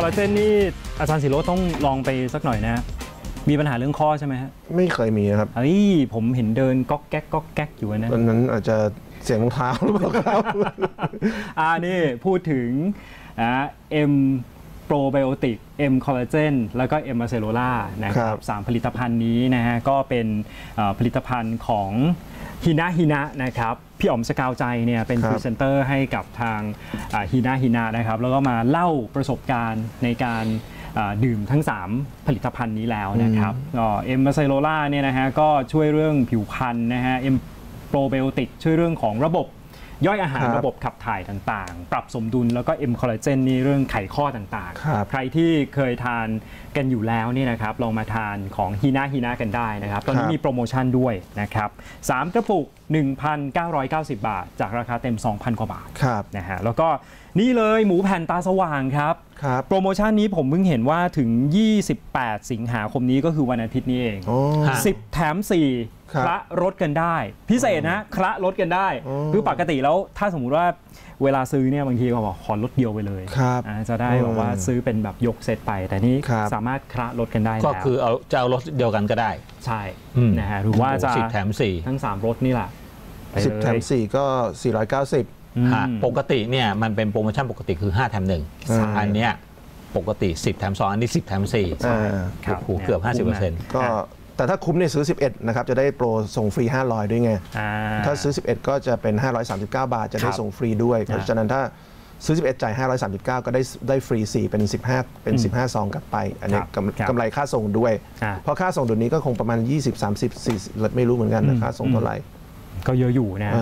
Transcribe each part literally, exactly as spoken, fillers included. ลลาเจนนี่อาจารย์ศิโรจน์ต้องลองไปสักหน่อยนะมีปัญหาเรื่องข้อใช่ไหมฮะไม่เคยมีครับเฮ้ยผมเห็นเดินก๊อกแก๊กก๊อกแก๊กอยู่นะตอนนั้นอาจจะเสียงรองเท้าหรือเปล่าครับอ่านี่พูดถึงนะเอ็มProbiotic M Collagen แล้วก็ M Cellula นะครับสามผลิตภัณฑ์นี้นะฮะก็เป็นผลิตภัณฑ์ของฮินะฮินะนะครับพี่อ๋อมสกาวใจเนี่ยเป็นพรีเซนเตอร์ให้กับทางฮินะฮินะนะครับแล้วก็มาเล่าประสบการณ์ในการดื่มทั้งสามผลิตภัณฑ์นี้แล้วนะครับเอ็มไซโลล่าเนี่ยนะฮะก็ช่วยเรื่องผิวพรรณนะฮะเอ็มโปรไบโอติกช่วยเรื่องของระบบย่อยอาหารระบบขับถ่ายต่างๆปรับสมดุลแล้วก็เอ็มคอลลาเจนนี่เรื่องไขข้อต่างๆใครที่เคยทานกันอยู่แล้วนี่นะครับลองมาทานของฮีน่าฮีน่ากันได้นะครับตอนนี้มีโปรโมชั่นด้วยนะครับสามกระปุก หนึ่งพันเก้าร้อยเก้าสิบ บาทจากราคาเต็ม สองพัน กว่าบาทนะฮะแล้วก็นี่เลยหมูแผ่นตาสว่างครับโปรโมชั่นนี้ผมเพิ่งเห็นว่าถึงยี่สิบแปดสิงหาคมนี้ก็คือวันอาทิตย์นี้เองสิบแถมสี่คละลดกันได้พิเศษนะคละลดกันได้คือปกติแล้วถ้าสมมุติว่าเวลาซื้อเนี่ยบางทีก็บอกขอลดเดียวไปเลยจะได้บอกว่าซื้อเป็นแบบยกเซตไปแต่นี่สามารถคละลดกันได้ก็คือเอาจะเอาลดเดียวกันก็ได้ใช่นะฮะหรือว่าจะสิบแถมสี่ทั้งสามลดนี่แหละสิบแถมสี่ก็สี่ร้อยเก้าสิบปกติเนี่ยมันเป็นโปรโมชั่นปกติคือห้าแถมหนึ่งอันเนี้ยปกติสิบแถมสองอันนี้สิบแถมสี่โอ้โหเกือบห้าสิบเปอร์เซ็นต์ก็แต่ถ้าคุ้มเนี่ยซื้อสิบเอ็ดนะครับจะได้โปรส่งฟรีห้าร้อยด้วยไงถ้าซื้อสิบเอ็ดก็จะเป็นห้าร้อยสามสิบเก้าบาทจะได้ส่งฟรีด้วยเพราะฉะนั้นถ้าซื้อสิบเอ็ดจ่ายห้าร้อยสามสิบเก้าก็ได้ได้ฟรีสี่เป็นสิบห้าเป็นสิบห้าซองกลับไปอันนี้กำไรค่าส่งด้วยเพราะค่าส่งตัวนี้ก็คงประมาณยี่สิบ สามสิบ สี่สิบไม่รู้เหมือนกันนะค่าส่งเท่าไหร่ก็เยอะอยู่นะ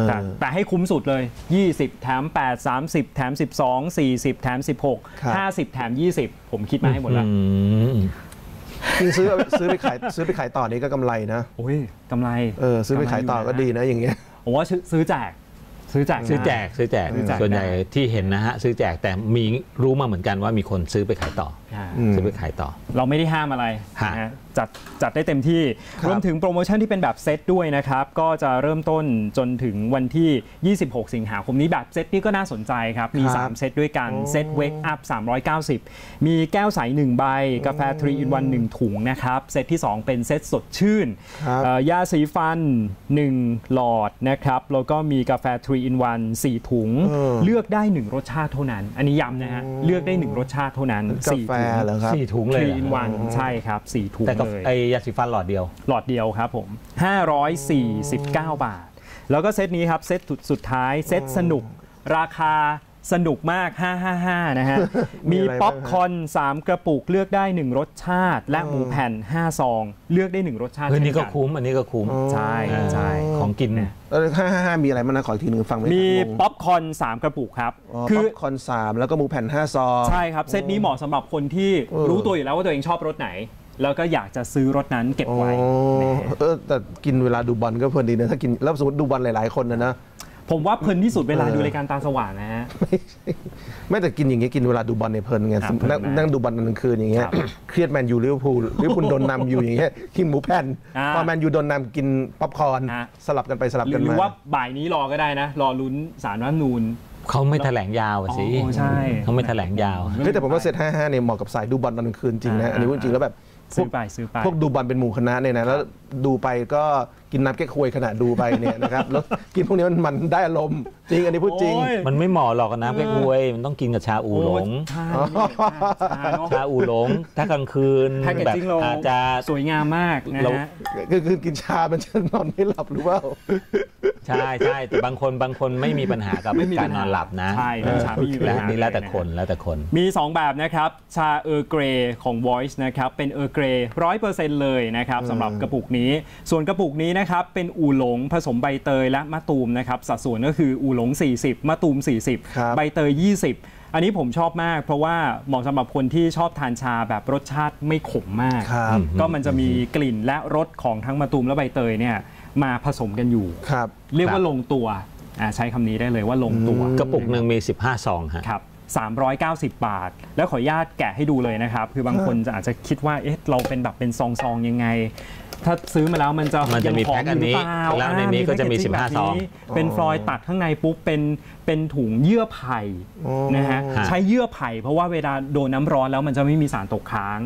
แต่ให้คุ้มสุดเลยยี่สิบแถมแปด สามสิบแถมสิบสอง สี่สิบแถมสิบหก ห้าสิบแถมยี่สิบผมคิดมาให้หมดแล้วคือซื้อซื้อไปขายซื้อไปขายต่อนี้ก็กำไรนะโอ้ยกำไรเออซื้อไปขายต่อก็ดีนะอย่างเงี้ยผมว่าซื้อแจกซื้อแจกซื้อแจกซื้อแจกส่วนใหญ่ที่เห็นนะฮะซื้อแจกแต่มีรู้มาเหมือนกันว่ามีคนซื้อไปขายต่อซื้อไปขายต่อเราไม่ได้ห้ามอะไรนะจัดจัดได้เต็มที่รวมถึงโปรโมชั่นที่เป็นแบบเซตด้วยนะครับก็จะเริ่มต้นจนถึงวันที่ยี่สิบหกสิงหาคมนี้แบบเซตนี้ก็น่าสนใจครับมีสามเซตด้วยกันเซตเวกอัพสามร้อยเก้าสิบมีแก้วใสหนึ่งใบกาแฟทรี in วันหนึ่งถุงนะครับเซตที่สองเป็นเซตสดชื่นยาสีฟันหนึ่งหลอดนะครับแล้วก็มีกาแฟทรี in วันสี่ถุงเลือกได้หนึ่งรสชาติเท่านั้นอันนี้ย้ำนะฮะเลือกได้หนึ่งรสชาติเท่านั้นสี่ถุงสี่ถุงเลยทรี in วันใช่ครับสี่ถุงไอยาสีฟันหลอดเดียวหลอดเดียวครับผมห้าร้อยสี่สิบเก้าบาทแล้วก็เซตนี้ครับเซตสุดท้ายเซตสนุกราคาสนุกมากห้าร้อยห้าสิบห้านะฮะมีป๊อปคอร์นสามกระปุกเลือกได้หนึ่งรสชาติและหมูแผ่นห้าซองเลือกได้หนึ่งรสชาติอันนี้ก็คุ้มอันนี้ก็คุ้มใช่ใช่ของกินเนี่ยห้าร้อยห้าสิบห้ามีอะไรมันนะขออีกทีนึงฟังไม่มีป๊อปคอร์นสามกระปุกครับคือป๊อปคอร์นสามแล้วก็หมูแผ่นห้าซองใช่ครับเซตนี้เหมาะสำหรับคนที่รู้ตัวอยู่แล้วว่าตัวเองชอบรสไหนแล้วก็อยากจะซื้อรถนั้นเก็บไว้เออแต่กินเวลาดูบอลก็เพลินดีนะถ้ากินแล้วสมมติดูบอลหลายๆคนนะนะผมว่าเพลินที่สุดเวลาดูรายการตาสว่างนะฮะไม่แต่กินอย่างเงี้ยกินเวลาดูบอลเนี่ยเพลินไงนั่งดูบอลกลางคืนอย่างเงี้ยเครียดแมนยูลิเวอร์พูลลิเวอร์พูลโดนนำอยู่อย่างเงี้ยกินหมูแผ่นพอแมนยูโดนนำกินป๊อปคอร์นสลับกันไปสลับกันมาหรือว่าบ่ายนี้รอก็ได้นะรอลุ้นศาลรัฐธรรมนูญเขาไม่แถลงยาวสิเขาไม่แถลงยาวแต่ผมว่าเซตห้าสิบห้าเนี่ยเหมาะกับสายดูบอลกลางคืนจริงนะอันนี้จริงแล้วแบบซื้อไปซื้อไปพวกดูบอลเป็นหมู่คณะเนี่ยนะแล้วดูไปก็กินน้ำแก้ควยขณะดูไปเนี่ยนะครับแล้วกินพวกนี้มันมันได้อารมณ์จริงอันนี้พูดจริงมันไม่เหมาะหรอกน้ำแก้ควยมันต้องกินกับชาอูหลงชาอูหลงถ้ากลางคืนแบบอาจจะสวยงามมากนะก็คือกินชามันจะนอนไม่หลับหรือเปล่าใช่ใช่แต่บางคนบางคนไม่มีปัญหากับการนอนหลับนะใช่ชาไม่มีปัญหานี่แล้วแต่คนแล้วแต่คนมีสองแบบนะครับชาเออร์เกรย์ของ Voice นะครับเป็นเออร์เกรย์ร้อยเปอร์เซ็นต์เลยนะครับสำหรับกระปุกนี้ส่วนกระปุกนี้นะครับเป็นอูหลงผสมใบเตยและมะตูมนะครับสัดส่วนก็คืออูหลงสี่สิบมะตูมสี่สิบใบเตยยี่สิบอันนี้ผมชอบมากเพราะว่าเหมาะสำหรับคนที่ชอบทานชาแบบรสชาติไม่ขมมากก็มันจะมีกลิ่นและรสของทั้งมะตูมและใบเตยเนี่ยมาผสมกันอยู่เรียกว่าลงตัวใช้คำนี้ได้เลยว่าลงตัวกระปุกหนึ่งมีสิบห้าซองครับสามร้อยเก้าสิบบาทแล้วขออนุญาตแกะให้ดูเลยนะครับคือบางคนจะอาจจะคิดว่าเอ๊ะเราเป็นแบบเป็นซองๆยังไง ถ้าซื้อมาแล้วมันจะมันจะมีแพ็คอันนี้แล้วในนี้ก็จะมีสิบห้าซองเป็นฟลอยตัดข้างในปุ๊บเป็นเป็นถุงเยื่อไผ่นะฮะใช้เยื่อไผ่เพราะว่าเวลาโดนน้าร้อนแล้วมันจะไม่มีสารตกค้าง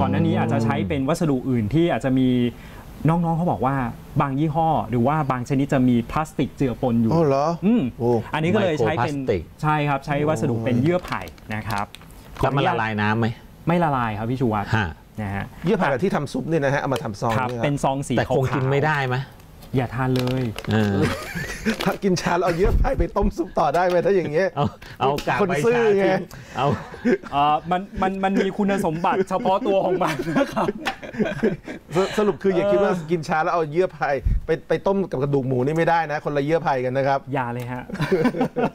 ก่อนหน้านี้อาจจะใช้เป็นวัสดุอื่นที่อาจจะมีน้องๆเขาบอกว่าบางยี่ห้อหรือว่าบางชนิดจะมีพลาสติกเจือปนอยู่อ๋อเหรออืมอันนี้ก็เลยใช้เป็นใช่ครับใช้วัสดุเป็นเยื่อไผ่นะครับแล้วมันละลายน้ำไหมไม่ละลายครับพี่ชูวัฒน์นะฮะเยื่อไผ่ที่ทำซุปเนี่ยนะฮะเอามาทำซองเป็นซองสีขาวแต่คงกินไม่ได้ไหมอย่าทานเลยถ้ากินชาแล้วเอาเยื่อไผ่ไปต้มซุปต่อได้ไหมถ้าอย่างเงี้ยเอาเอากากใบชาไงเอาอ่ามันมันมันมีคุณสมบัติเฉพาะตัวของมันนะครับสรุปคืออย่าคิดว่ากินชาแล้วเอาเยื่อไผ่ไปไปต้มกับกระดูกหมูนี่ไม่ได้นะคนละเยื่อไผ่กันนะครับอย่าเลยฮะ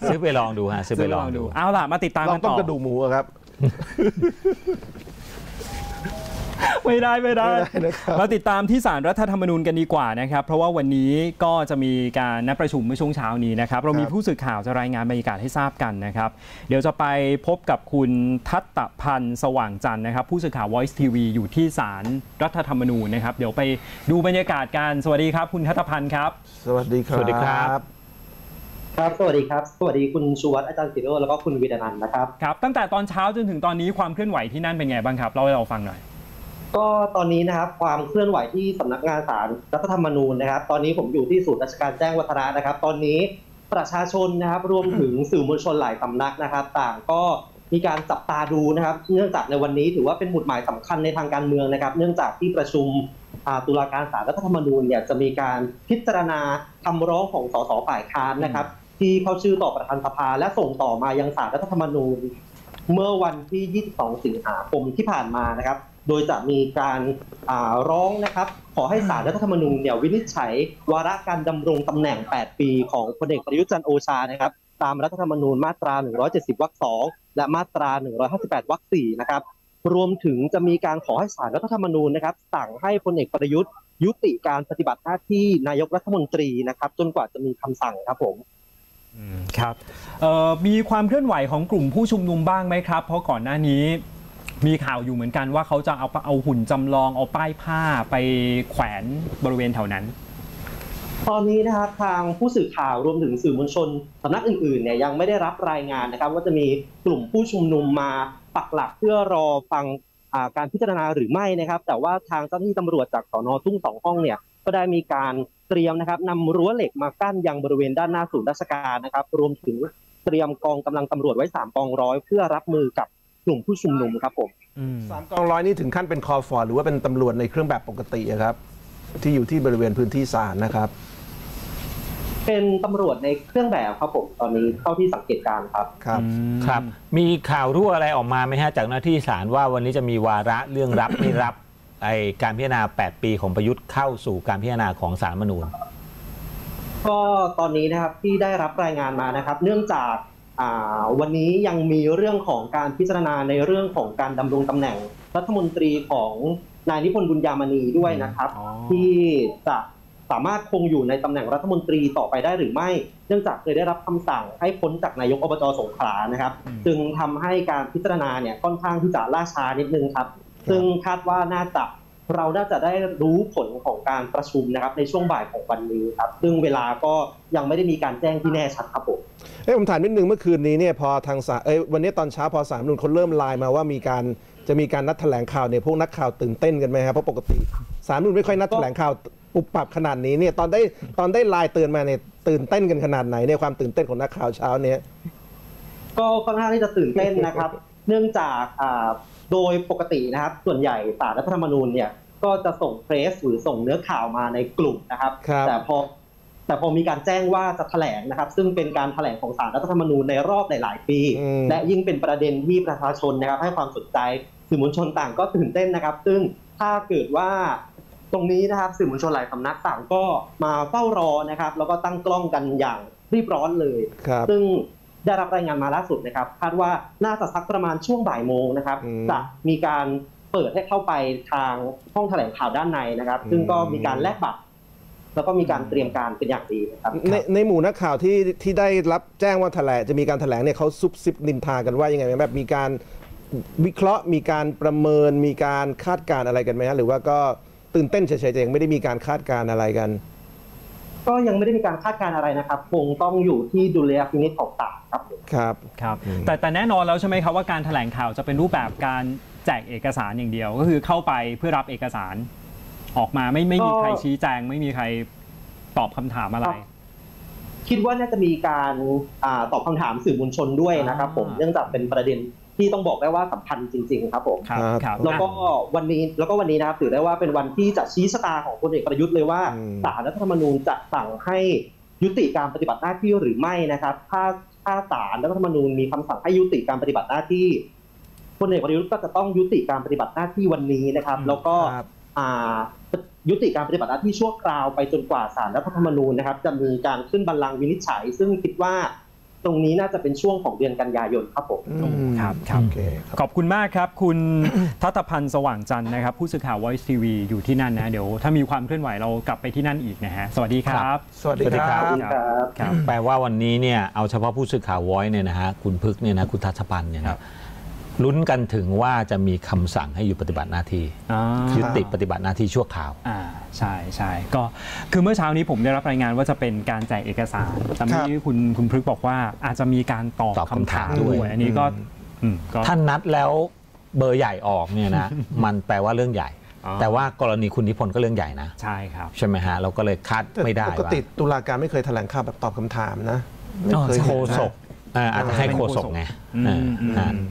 ซื้อไปลองดูฮะซื้อไปลองดูเอาล่ะมาติดตามกันต่อต้มกระดูกหมูครับไม่ได้ไม่ได้มาติดตามที่ศาลรัฐธรรมนูญกันดีกว่านะครับเพราะว่าวันนี้ก็จะมีการนัดประชุมเมื่อช่วงเช้านี้นะครับเรามีผู้สื่อข่าวจะรายงานบรรยากาศให้ทราบกันนะครับเดี๋ยวจะไปพบกับคุณทัตตพันธ์สว่างจันทร์นะครับผู้สื่อข่าว Voice ที วี อยู่ที่ศาลรัฐธรรมนูญนะครับเดี๋ยวไปดูบรรยากาศกันสวัสดีครับคุณทัตตพันธ์ครับสวัสดีครับสวัสดีครับครับสวัสดีครับสวัสดีคุณชูวัฒน์อาจารย์ศิโรจน์แล้วก็คุณวีรนันท์นะครับครับตั้งแต่ตอนเช้าจนถึงตอนนี้ความเคลื่อนไหวที่นั่นเป็นไงบ้างครับเล่าให้เราฟังหน่อยก็ตอนนี้นะครับความเคลื่อนไหวที่สำนักงานศาลรัฐธรรมนูญนะครับตอนนี้ผมอยู่ที่ศูนย์ราชการแจ้งวัฒนะนะครับตอนนี้ประชาชนนะครับรวมถึงสื่อมวลชนหลายสำนักนะครับต่างก็มีการจับตาดูนะครับเนื่องจากในวันนี้ถือว่าเป็นหมุดหมายสำคัญในทางการเมืองนะครับเนื่องจากที่ประชุมตุลาการศาลรัฐธรรมนูญเนี่ยจะมีการพิจารณาคำร้องของสสฝ่ายค้านนะครับที่เข้าชื่อต่อประธานสภาและส่งต่อมายังศาลรัฐธรรมนูญเมื่อวันที่ยี่สิบสองสิงหาคมที่ผ่านมานะครับโดยจะมีการร้องนะครับขอให้ศาลรัฐธรรมนูญเนี่ยวินิจฉัยวาระการดำรงตำแหน่งแปดปีของพลเอกประยุทธ์จันทร์โอชานะครับตามรัฐธรรมนูญมาตราหนึ่งร้อยเจ็ดสิบวรรคสองและมาตราหนึ่งร้อยห้าสิบแปดวรรคสี่นะครับรวมถึงจะมีการขอให้ศาลรัฐธรรมนูญนะครับสั่งให้พลเอกประยุทธ์ยุติการปฏิบัติหน้าที่นายกรัฐมนตรีนะครับจนกว่าจะมีคำสั่งครับผมครับมีความเคลื่อนไหวของกลุ่มผู้ชุมนุมบ้างไหมครับเพราะก่อนหน้านี้มีข่าวอยู่เหมือนกันว่าเขาจะเอาเอาหุ่นจำลองเอาป้ายผ้าไปแขวนบริเวณแถวนั้นตอนนี้นะครับทางผู้สื่อข่าวรวมถึงสื่อมวลชนสำนักอื่นๆเนี่ยยังไม่ได้รับรายงานนะครับว่าจะมีกลุ่มผู้ชุมนุมมาปักหลักเพื่อรอฟังการพิจารณาหรือไม่นะครับแต่ว่าทางเจ้าหน้าที่ตำรวจจากสน.ทุ่งสองห้องเนี่ยก็ได้มีการเตรียมนะครับนำรั้วเหล็กมากั้นยังบริเวณด้านหน้าศูนย์ราชการนะครับรวมถึงเตรียมกองกำลังตำรวจไว้สามกองร้อยเพื่อรับมือกับกลุ่มผู้ชุมนุมครับผมสามกองร้อยนี่ถึงขั้นเป็นคอฟอร์หรือว่าเป็นตำรวจในเครื่องแบบปกติครับที่อยู่ที่บริเวณพื้นที่ศาลนะครับเป็นตำรวจในเครื่องแบบครับผมตอนนี้เท่าที่สังเกตการครับครับครับมีข่าวรั่วอะไรออกมาไหมฮะจากหน้าที่ศาลว่าวันนี้จะมีวาระเรื่องรับไม่รับไอการพิจารณาแปดปีของประยุทธ์เข้าสู่การพิจารณาของศาลรัฐธรรมนูญก็ตอนนี้นะครับที่ได้รับรายงานมานะครับเนื่องจากวันนี้ยังมีเรื่องของการพิจารณาในเรื่องของการดำรงตำแหน่งรัฐมนตรีของนายนิพนธ์บุญญามณีด้วยนะครับที่จะสามารถคงอยู่ในตำแหน่งรัฐมนตรีต่อไปได้หรือไม่เนื่องจากเคยได้รับคำสั่งให้พ้นจากนายกอบจสงขลานะครับจึงทำให้การพิจารณาเนี่ยค่อนข้างที่จะล่าช้านิดนึงครับซึ่งคาดว่าน่าจะเราน่าจะได้รู้ผลของการประชุมนะครับในช่วงบ่ายของวันนี้ครับซึ่งเวลาก็ยังไม่ได้มีการแจ้งที่แน่ชัดครับผมเอ้ผมถามนิดนึงเมื่อคืนนี้เนี่ยพอทางศาลเอ้วันนี้ตอนเช้าพอศาลนุ่นคนเริ่มไลน์มาว่ามีการจะมีการนัดแถลงข่าวเนี่ยพวกนักข่าวตื่นเต้นกันไหมครับเพราะปกติศาลนุ่นไม่ค่อยนัดแถลงข่าวปุบปับขนาดนี้เนี่ยตอนได้ตอนได้ไลน์เตือนมาเนี่ยตื่นเต้นกันขนาดไหนเนี่ยความตื่นเต้นของนักข่าวเช้าเนี่ยก็ค่อนข้างที่จะตื่นเต้นนะครับเนื่องจากโดยปกตินะครับส่วนใหญ่ศาลรัฐธรรมนูญเนี่ยก็จะส่งเพรสหรือส่งเนื้อข่าวมาในกลุ่มนะครับแต่พอแต่พอมีการแจ้งว่าจะแถลงนะครับซึ่งเป็นการแถลงของศาลรัฐธรรมนูญในรอบหลายๆปีและยิ่งเป็นประเด็นที่ประชาชนนะครับให้ความสนใจสื่อมวลชนต่างก็ตื่นเต้นนะครับซึ่งถ้าเกิดว่าตรงนี้นะครับสื่อมวลชนหลายสำนักต่างก็มาเฝ้ารอนะครับแล้วก็ตั้งกล้องกันอย่างรีบร้อนเลยซึ่งได้รับรายงานมาล่าสุดนะครับคาดว่าน่าจะสักประมาณช่วงบ่ายโมงนะครับจะมีการเปิดให้เข้าไปทางห้องแถลงข่าวด้านในนะครับซึ่งก็มีการแลกบัตรแล้วก็มีการเตรียมการเป็นอย่างดีนะครับในในหมู่นักข่าวที่ที่ได้รับแจ้งว่าแถลงจะมีการแถลงเนี่ยเขาซุบซิบนินทากันว่ายังไงไหมแบบมีการวิเคราะห์มีการประเมินมีการคาดการณ์อะไรกันไหมฮะหรือว่าก็ ตื่นเต้นเฉยๆแต่ยังไม่ได้มีการคาดการณ์อะไรกันก็ยังไม่ได้มีการคาดการณ์อะไรนะครับคงต้องอยู่ที่ดุลยพินิจของศาลครับครับครับแต่แต่แน่นอนแล้วใช่ไหมครับว่าการแถลงข่าวจะเป็นรูปแบบการแจกเอกสารอย่างเดียวก็คือเข้าไปเพื่อรับเอกสารออกมาไม่ไม่มีใครชี้แจงไม่มีใครตอบคำถามอะไรคิดว่าน่าจะมีการตอบคำถามสื่อมวลชนด้วยนะครับผมเนื่องจากเป็นประเด็นที่ต้องบอกได้ว่าสำคัญจริงๆครับผมแล้วก็วันนี้แล้วก็วันนี้นะครับถือได้ว่าเป็นวันที่จะชี้ชะตาของพลเอกประยุทธ์เลยว่าศาลรัฐธรรมนูญจะสั่งให้ยุติการปฏิบัติหน้าที่หรือไม่นะครับถ้าถ้าศาลรัฐธรรมนูญมีคำสั่งให้ยุติการปฏิบัติหน้าที่พลเอกประยุทธ์ก็จะต้องยุติการปฏิบัติหน้าที่วันนี้นะครับแล้วก็ยุติการปฏิบัติหน้าที่ชั่วคราวไปจนกว่าศาลรัฐธรรมนูญนะครับจะมีการขึ้นบัลลังก์วินิจฉัยซึ่งคิดว่าตรงนี้น่าจะเป็นช่วงของเดือนกันยายนครับผมครับครับขอบคุณมากครับคุณทัตพันธ์สว่างจันทร์นะครับผู้สื่อข่าว Voice ที วี อยู่ที่นั่นนะเดี๋ยวถ้ามีความเคลื่อนไหวเรากลับไปที่นั่นอีกนะฮะสวัสดีครับสวัสดีครับแปลว่าวันนี้เนี่ยเอาเฉพาะผู้สื่อข่าว Voice เนี่ยนะฮะคุณพึกเนี่ยนะคุณทัตพันธ์เนี่ยนะลุ้นกันถึงว่าจะมีคำสั่งให้หยุดปฏิบัติหน้าที่ยุติปฏิบัติหน้าที่ชั่วคราวอ่าใช่ใช่ก็คือเมื่อเช้านี้ผมได้รับรายงานว่าจะเป็นการแจกเอกสารแต่เมื่อกี้คุณคุณพฤกษ์บอกว่าอาจจะมีการตอบคำถามด้วยอันนี้ก็ท่านนัดแล้วเบอร์ใหญ่ออกเนี่ยนะมันแปลว่าเรื่องใหญ่แต่ว่ากรณีคุณนิพนธ์ก็เรื่องใหญ่นะใช่ครับใช่ไหมฮะเราก็เลยคาดไม่ได้ปกติตุลาการไม่เคยแถลงข่าวแบบตอบคำถามนะไม่เคยโฆษกอาจจะให้โฆษกไง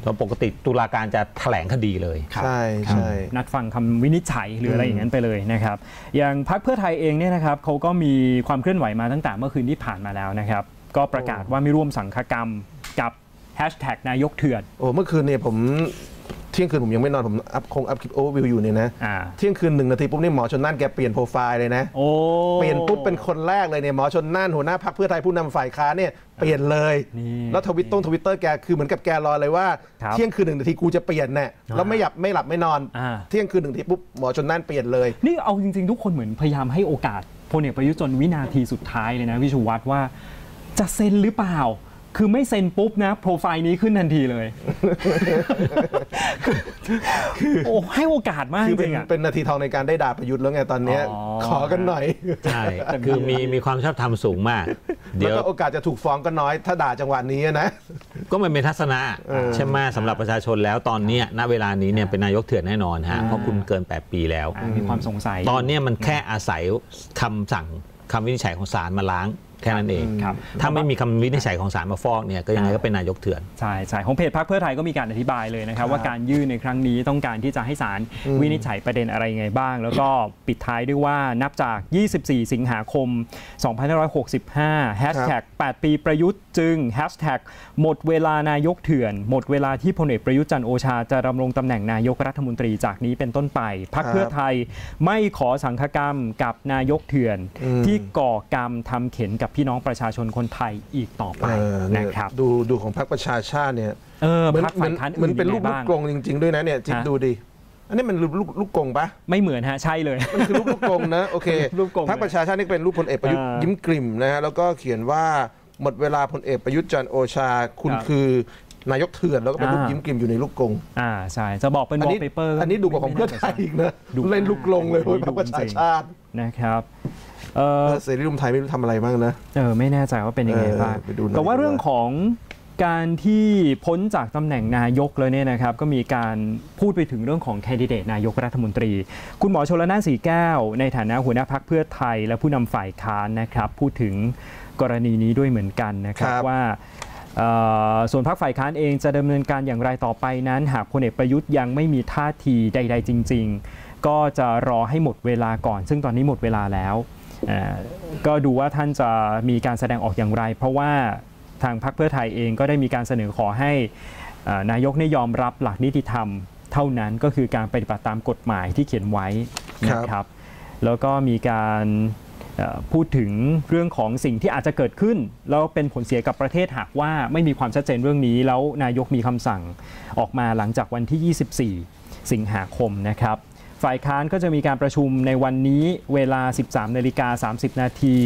เราปกติตุลาการจะแถลงคดีเลยใช่ใช่นัดฟังคำวินิจฉัยหรืออะไรอย่างนั้นไปเลยนะครับอย่างพรรคเพื่อไทยเองเนี่ยนะครับเขาก็มีความเคลื่อนไหวมาตั้งแต่เมื่อคืนที่ผ่านมาแล้วนะครับก็ประกาศว่าไม่ร่วมสังฆกรรมกับแฮชแท็กนายกเถื่อนโอ้เมื่อคืนเนี่ยผมเที่ยงคืนผมยังไม่นอนผมอัพคงอัพคลิปโอเวอร์วิวอยู่เนี่ยนะเที่ยงคืนหนึ่งนาทีปุ๊บนี่หมอชนน่านแกเปลี่ยนโปรไฟล์เลยนะเปลี่ยนปุ๊บเป็นคนแรกเลยเนี่ยหมอชนน่านหัวหน้าพรรคเพื่อไทยผู้นำฝ่ายค้านเนี่ยเปลี่ยนเลยแล้วทวิตต้งทวิตเตอร์แกคือเหมือนกับแกรอเลยว่าเที่ยงคืนหนึ่งนาทีกูจะเปลี่ยนแน่แล้วไม่หลับไม่หลับไม่นอนเที่ยงคืนหนึ่งนาทีปุ๊บหมอชนน่านเปลี่ยนเลยนี่เอาจริงๆทุกคนเหมือนพยายามให้โอกาสพลเอกประยุทธ์จนวินาทีสุดท้ายเลยนะวิชุวัฒน์ว่าจะเซ็นหรือเปล่าคือไม่เซ็นปุ๊บนะโปรไฟล์นี้ขึ้นทันทีเลยคือโอ้ให้โอกาสมากจริงอ่ะเป็นนาทีทองในการได้ด่าประยุทธ์แล้วไงตอนนี้ขอกันหน่อยใช่คือมีมีความชอบธรรมสูงมากแล้วก็โอกาสจะถูกฟ้องก็น้อยถ้าด่าจังหวะนี้นะก็มันเป็นทัศนะใช่ไหมสำหรับประชาชนแล้วตอนนี้ณเวลานี้เนี่ยเป็นนายกเถื่อนแน่นอนฮะเพราะคุณเกินแปดปีแล้วมีความสงสัยตอนนี้มันแค่อาศัยคำสั่งคำวินิจฉัยของศาลมาล้างแค่นั้นเองครับถ้าไม่มีคำวินิจฉัยของศาลมาฟอกเนี่ยก็ยังไงก็เป็นนายกเถื่อนใช่ใช่ของเพจพรรคเพื่อไทยก็มีการอธิบายเลยนะครับว่าการยื่นในครั้งนี้ต้องการที่จะให้ศาลวินิจฉัยประเด็นอะไรยังไงบ้างแล้วก็ปิดท้ายด้วยว่านับจากยี่สิบสี่สิงหาคมสองพันห้าร้อยหกสิบห้า แฮชแท็กแปดปีประยุทธ์จึงแฮชแท็กหมดเวลานายกเถื่อนหมดเวลาที่พลเอกประยุทธ์จันทร์โอชาจะดำรงตำแหน่งนายกรัฐมนตรีจากนี้เป็นต้นไปพรรคเพื่อไทยไม่ขอสังฆกรรมกับนายกเถื่อนที่ก่อกรรมทำเข็ญกับพี่น้องประชาชนคนไทยอีกต่อไปนะครับดูดูของพรรคประชาชาติเนี่ยเหมือนเหมือนเป็นลูกลูกกรงจริงๆด้วยนะเนี่ยจิตดูดิอันนี้มันลูกลูกกรงปะไม่เหมือนฮะใช่เลยมันคือลูกลูกกรงนะโอเคพรรคประชาชาตินี่เป็นรูปพลเอกประยุทธ์ยิ้มกลิ่มนะฮะแล้วก็เขียนว่าหมดเวลาพลเอกประยุทธ์จันทร์โอชาคุณคือนายกเถื่อนแล้วก็เป็นรูปยิ้มกลิ่มอยู่ในลูกกรงอ่าใช่จะบอกเป็นวอลเปเปอร์อันนี้ดูของเพื่อไทยอีกนะเล่นลูกกรงเลยพรรคประชาชาตินะครับเสรีรวมไทยไม่รู้ทำอะไรบ้างนะเออไม่แน่ใจว่าเป็นยังไงบ้างแต่ว่าเรื่องของการที่พ้นจากตำแหน่งนายกเลยเนี่ยนะครับก็มีการพูดไปถึงเรื่องของแคนดิเดตนายกรัฐมนตรีคุณหมอชลน่านสีแก้วในฐานะหัวหน้าพรรคเพื่อไทยและผู้นำฝ่ายค้านนะครับพูดถึงกรณีนี้ด้วยเหมือนกันนะครับว่าส่วนพรรคฝ่ายค้านเองจะดำเนินการอย่างไรต่อไปนั้นหากพลเอกประยุทธ์ยังไม่มีท่าทีใดๆจริงๆก็จะรอให้หมดเวลาก่อนซึ่งตอนนี้หมดเวลาแล้วก็ดูว่าท่านจะมีการแสดงออกอย่างไรเพราะว่าทางพรรคเพื่อไทยเองก็ได้มีการเสนอขอให้นายกยอมรับหลักนิติธรรมเท่านั้นก็คือการปฏิบัติตามกฎหมายที่เขียนไว้นะครับแล้วก็มีการพูดถึงเรื่องของสิ่งที่อาจจะเกิดขึ้นแล้วเป็นผลเสียกับประเทศหากว่าไม่มีความชัดเจนเรื่องนี้แล้วนายกมีคำสั่งออกมาหลังจากวันที่ยี่สิบสี่สิงหาคมนะครับฝ่ายค้านก็จะมีการประชุมในวันนี้เวลา สิบสามนาฬิกาสามสิบนาที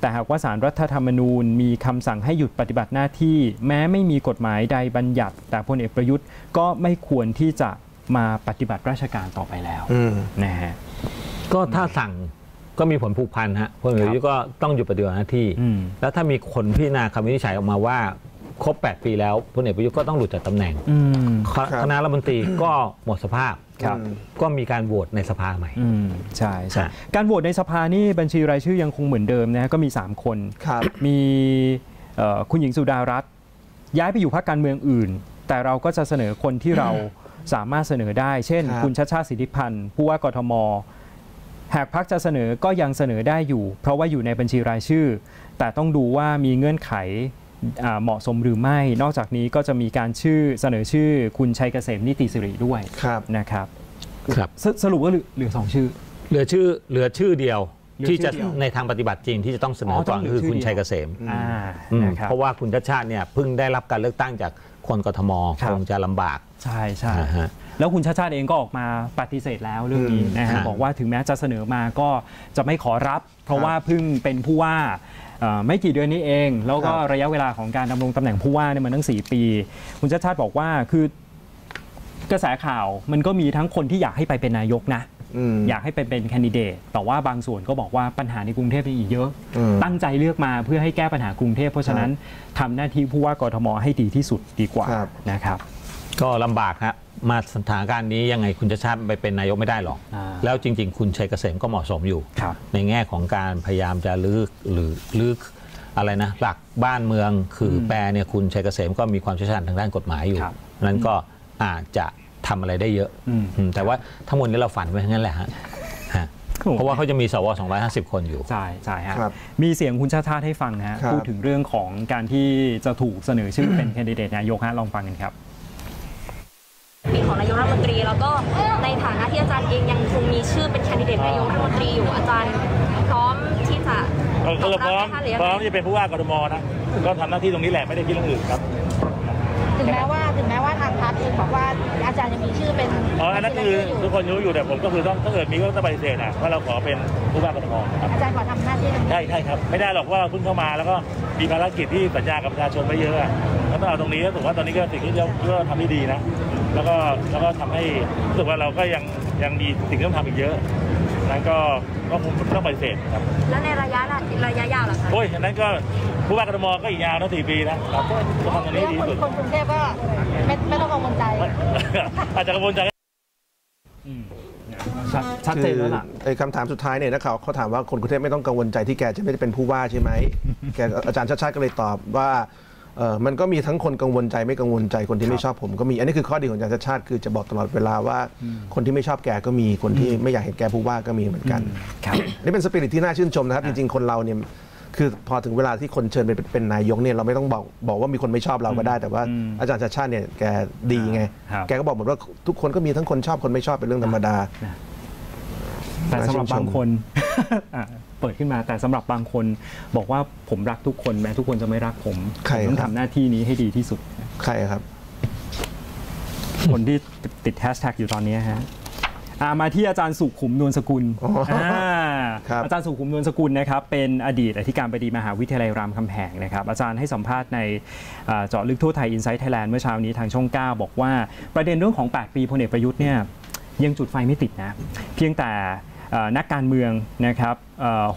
แต่หากว่าศาลรัฐธรรมนูญมีคำสั่งให้หยุดปฏิบัติหน้าที่แม้ไม่มีกฎหมายใดบัญญัติแต่พลเอกประยุทธ์ก็ไม่ควรที่จะมาปฏิบัติราชการต่อไปแล้วนะฮะ ก็ถ้าสั่งก็มีผลผูกพันฮะผู้มีอายุก็ต้องหยุดปฏิบัติหน้าที่แล้วถ้ามีคนพิจารณาคำวินิจฉัยออกมาว่าครบแปดปีแล้วพลเอกประยุทธ์ก็ต้องหลุดจากตำแหน่งคณะรัฐมนตรีก็หมดสภาพก็มีการโหวตในสภาใหม่ใช่ใช่การโหวตในสภานี่บัญชีรายชื่อยังคงเหมือนเดิมนะก็มีสามคนมีคุณหญิงสุดารัตน์ย้ายไปอยู่พรรคการเมืองอื่นแต่เราก็จะเสนอคนที่เราสามารถเสนอได้เช่นคุณชัชชาติสิทธิพันธ์ผู้ว่ากทมหากพรรคจะเสนอก็ยังเสนอได้อยู่เพราะว่าอยู่ในบัญชีรายชื่อแต่ต้องดูว่ามีเงื่อนไขเหมาะสมหรือไม่นอกจากนี้ก็จะมีการชื่อเสนอชื่อคุณชัยเกษมนิติสิริด้วยนะครับครับสรุปก็เหลือสองชื่อเหลือชื่อเหลือชื่อเดียวที่จะในทางปฏิบัติจริงที่จะต้องเสนอก่อนคือคุณชัยเกษมเพราะว่าคุณชัชชาติเนี่ยเพิ่งได้รับการเลือกตั้งจากคนกทมคงจะลำบากใช่ใช่แล้วคุณชาติชาติเองก็ออกมาปฏิเสธแล้วเรื่องนี้นะฮะบอกว่าถึงแม้จะเสนอมาก็จะไม่ขอรับเพราะว่าเพิ่งเป็นผู้ว่าไม่กี่เดือนนี้เองแล้วก็ระยะเวลาของการดำรงตำแหน่งผู้ว่าเนี่ยมันตั้งสี่ปีคุณชาติชาติบอกว่าคือกระแสข่าวมันก็มีทั้งคนที่อยากให้ไปเป็นนายกนะอยากให้เป็นเป็นแคนดิเดตแต่ว่าบางส่วนก็บอกว่าปัญหาในกรุงเทพยังอีกเยอะตั้งใจเลือกมาเพื่อให้แก้ปัญหากรุงเทพเพราะฉะนั้นทำหน้าที่ผู้ว่ากทมให้ดีที่สุดดีกว่านะครับก็ลำบากครับมาสถานการณ์นี้ยังไงคุณชัชชาติไปเป็นนายกไม่ได้หรอกแล้วจริงๆคุณชัยเกษมก็เหมาะสมอยู่ในแง่ของการพยายามจะลื้อหรือลื้ออะไรนะหลักบ้านเมืองคือแปรเนี่ยคุณชัยเกษมก็มีความเชี่ยวชาญทางด้านกฎหมายอยู่นั้นก็อาจจะทำอะไรได้เยอะแต่ว่าทั้งหมดนี้เราฝันไว้ทั้งนั้นแหละฮะเพราะว่าเขาจะมีสวสองร้อยห้าสิบคนอยู่ใช่ใช่ฮะมีเสียงคุณชาติชาติให้ฟังนะฮะพูดถึงเรื่องของการที่จะถูกเสนอชื่อเป็นแคนดิเดตนายกฮะลองฟังกันครับปีของนายกรัฐมนตรีแล้วก็ในฐานะที่อาจารย์เองยังคงมีชื่อเป็นแคนดิเดตนายกรัฐมนตรีอยู่อาจารย์พร้อมที่จะเราพร้อมพร้อมที่จะเป็นผู้ว่ากทมนะก็ทำหน้าที่ตรงนี้แหละไม่ได้คิดเรื่องอื่นครับถึงแม้ว่าถึงแม้ว่าทางพรรคเองบอกว่าอาจารย์จะมีชื่อเป็นอ๋ออันนั้นคือทุกคนรู้อยู่แต่ผมก็คือต้องถ้าเกิดมีก็ต้องปฏิเสธนะว่าเราขอเป็นผู้ว่ากทมอาจารย์ขอทำหน้าที่ได้ใช่ครับไม่ได้หรอกว่าเราเพิ่งเข้ามาแล้วก็มีภารกิจที่สัญญากับประชาชนไปเยอะแล้วต้องเอาตรงนี้ก็ถือว่าตอนนี้ก็สิ่งที่เราเพื่อทำได้ดีนะแล้วก็แล้วก็ทำให้รู้สึกว่าเราก็ยังยังมีสิ่งที่ต้องทำอีกเยอะนั้นก็ก็คงต้องปฏิเสธครับแล้วในระยะระยะยาวล่ะครับโอ้ยนั้นก็ผู้ว่ากทมก็อีกยาวนะสี่ปีนะเราก็ทำตรงนี้ดีสุดคนกรุงเทพก็ไม่ไม่ต้องกังวลใจอาจจะกังวลใจชัดเจนแล้วล่ะไอ้คำถามสุดท้ายเนี่ยนักข่าวเขาถามว่าคนกรุงเทพไม่ต้องกังวลใจที่แกจะไม่ได้เป็นผู้ว่าใช่ไหมแกอาจารย์ชาติชาติก็เลยตอบว่ามันก็มีทั้งคนกังวลใจไม่กังวลใจคนที่ไม่ชอบผมก็มีอันนี้คือข้อดีของอาจารย์ชาติชาติคือจะบอกตลอดเวลาว่าคนที่ไม่ชอบแกก็มีคนที่ไม่อยากเห็นแกผู้ว่าก็มีเหมือนกันนี่เป็นสปิริตที่น่าชื่นชมนะครับจริงๆคนเราเนี่ยคือพอถึงเวลาที่คนเชิญเป็นเป็นนายกเนี่ยเราไม่ต้องบอกบอกว่ามีคนไม่ชอบเราก็ได้แต่ว่าอาจารย์ชาติชาติเนี่ยแกดีไงแกก็บอกหมดว่าทุกคนก็มีทั้งคนชอบคนไม่ชอบเป็นเรื่องธรรมดาแต่สำหรับบางคนเปิดขึ้นมาแต่สำหรับบางคนบอกว่าผมรักทุกคนแม้ทุกคนจะไม่รักผมต้องทำหน้าที่นี้ให้ดีที่สุดใครครับคนที่ติดแฮชแท็กอยู่ตอนนี้ฮะมาที่อาจารย์สุขุมนวลสกุลอาจารย์สุขุมนวลสกุลนะครับเป็นอดีตอธิการบดีมหาวิทยาลัยรามคำแหงนะครับอาจารย์ให้สัมภาษณ์ในเจาะลึกทั่วไทยอินไซต์ไทยแลนด์เมื่อเช้านี้ทางช่องเก้าบอกว่าประเด็นเรื่องของแปดปีพลเอกประยุทธ์เนี่ยยังจุดไฟไม่ติดนะเพียงแต่นักการเมืองนะครับ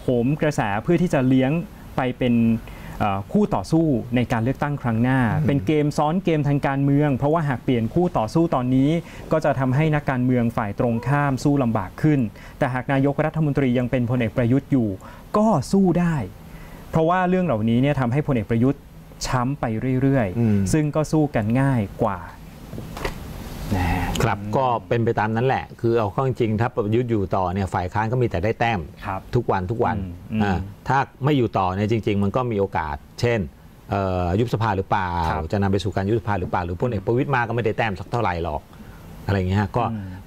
โหมกระแสเพื่อที่จะเลี้ยงไปเป็นคู่ต่อสู้ในการเลือกตั้งครั้งหน้าเป็นเกมซ้อนเกมทางการเมืองเพราะว่าหากเปลี่ยนคู่ต่อสู้ตอนนี้ก็จะทำให้นักการเมืองฝ่ายตรงข้ามสู้ลำบากขึ้นแต่หากนายกรัฐมนตรียังเป็นพลเอกประยุทธ์อยู่ก็สู้ได้เพราะว่าเรื่องเหล่านี้เนี่ยทำให้พลเอกประยุทธ์ช้ำไปเรื่อยๆซึ่งก็สู้กันง่ายกว่าครับก็เป็นไปตามนั้นแหละคือเอาข้อจริงถ้าประยุทธ์อยู่ต่อเนี่ยฝ่ายค้านก็มีแต่ได้แต้มทุกวันทุกวันถ้าไม่อยู่ต่อเนี่ยจริงๆมันก็มีโอกาสเช่นยุบสภาหรือเปล่าจะนำไปสู่การยุบสภาหรือเปล่าหรือพลเอกประวิตรมาก็ไม่ได้แต้มสักเท่าไหร่หรอกอะไรอย่างเงี้ยก็